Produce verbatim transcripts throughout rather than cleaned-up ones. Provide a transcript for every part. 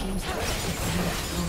team's turret has been destroyed.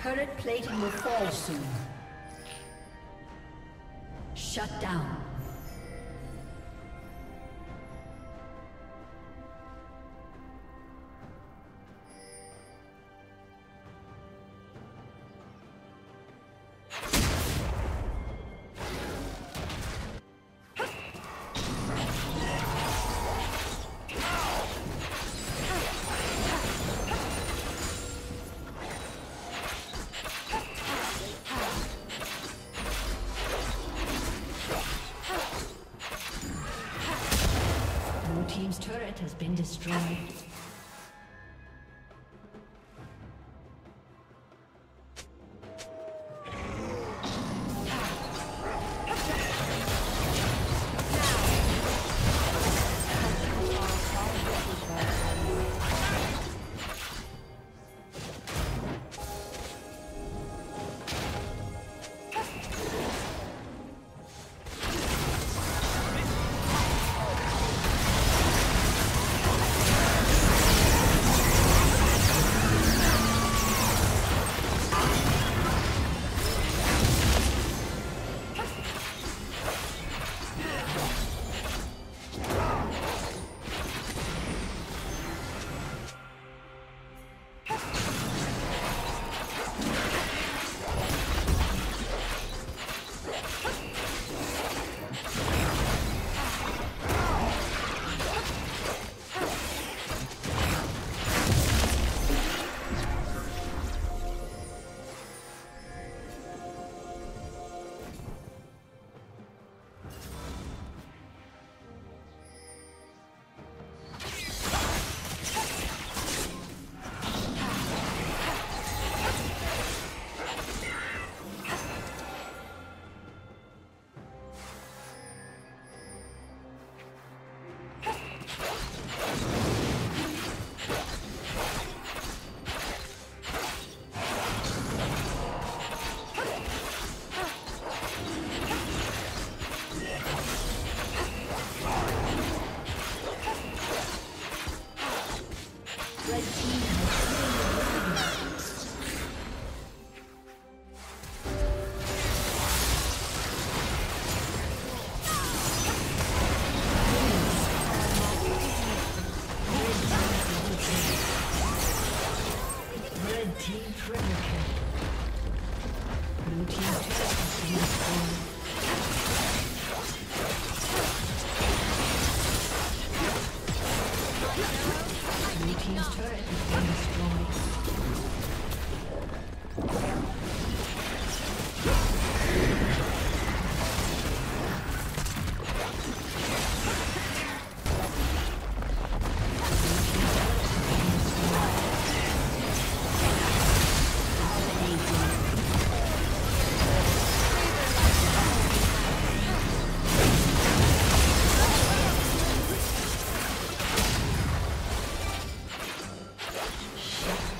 Turret plating will fall soon. Shut down. Has been destroyed. team triple kill. Blue team has been destroyed. Blue team's turret has been destroyed.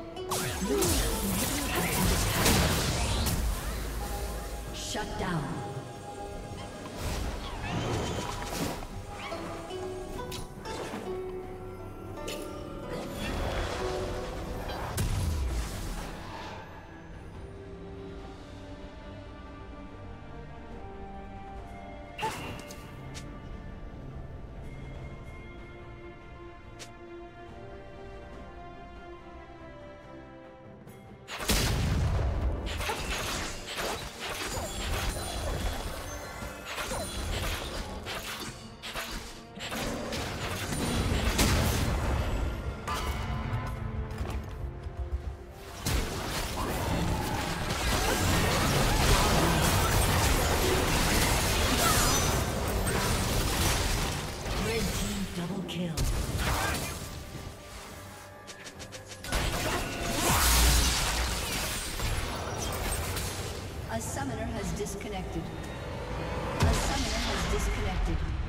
Blue team has been destroyed. Shut down. A summoner has disconnected. A summoner has disconnected.